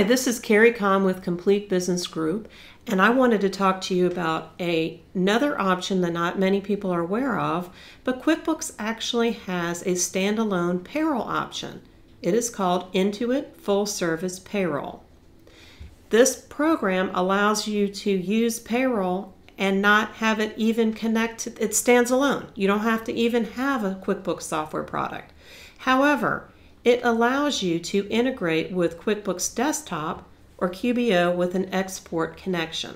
Hi, this is Carrie Com with Complete Business Group, and I wanted to talk to you about another option that not many people are aware of, but QuickBooks actually has a standalone payroll option. It is called Intuit Full Service Payroll. This program allows you to use payroll and not have it even connected. It stands alone. You don't have to even have a QuickBooks software product. However, it allows you to integrate with QuickBooks Desktop or QBO with an export connection.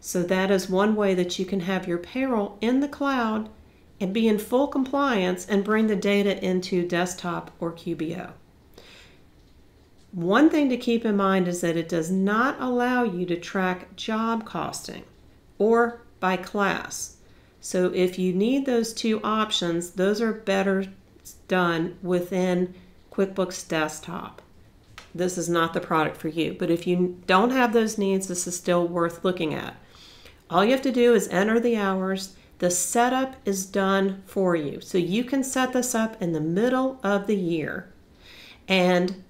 So that is one way that you can have your payroll in the cloud and be in full compliance and bring the data into Desktop or QBO. One thing to keep in mind is that it does not allow you to track job costing or by class. So if you need those two options, those are better done within QuickBooks Desktop. This is not the product for you, but if you don't have those needs, this is still worth looking at. All you have to do is enter the hours. The setup is done for you. So you can set this up in the middle of the year, and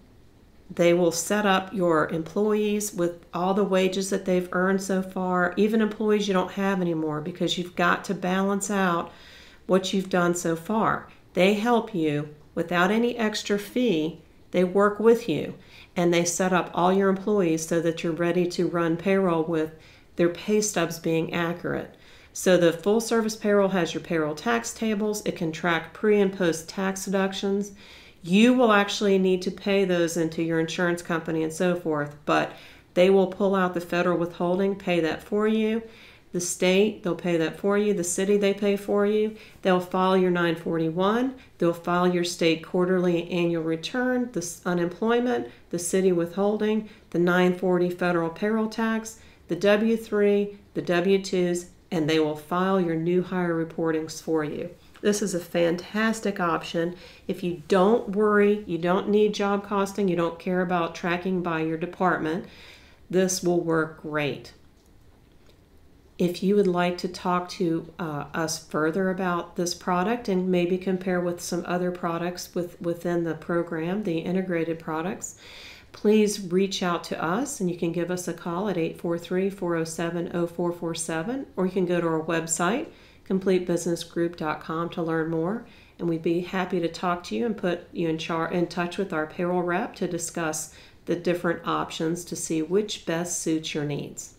they will set up your employees with all the wages that they've earned so far, even employees you don't have anymore, because you've got to balance out what you've done so far. They help you without any extra fee. They work with you, and they set up all your employees so that you're ready to run payroll with their pay stubs being accurate. So the full service payroll has your payroll tax tables. It can track pre and post tax deductions. You will actually need to pay those into your insurance company and so forth, but they will pull out the federal withholding, pay that for you. The state, they'll pay that for you. The city, they pay for you. They'll file your 941. They'll file your state quarterly annual return, the unemployment, the city withholding, the 940 federal payroll tax, the W-3, the W-2s, and they will file your new hire reportings for you. This is a fantastic option. If you don't worry, you don't need job costing, you don't care about tracking by your department, this will work great. If you would like to talk to us further about this product and maybe compare with some other products within the program, the integrated products, please reach out to us, and you can give us a call at 843-407-0447, or you can go to our website, completebusinessgroup.com, to learn more, and we'd be happy to talk to you and put you in touch with our payroll rep to discuss the different options to see which best suits your needs.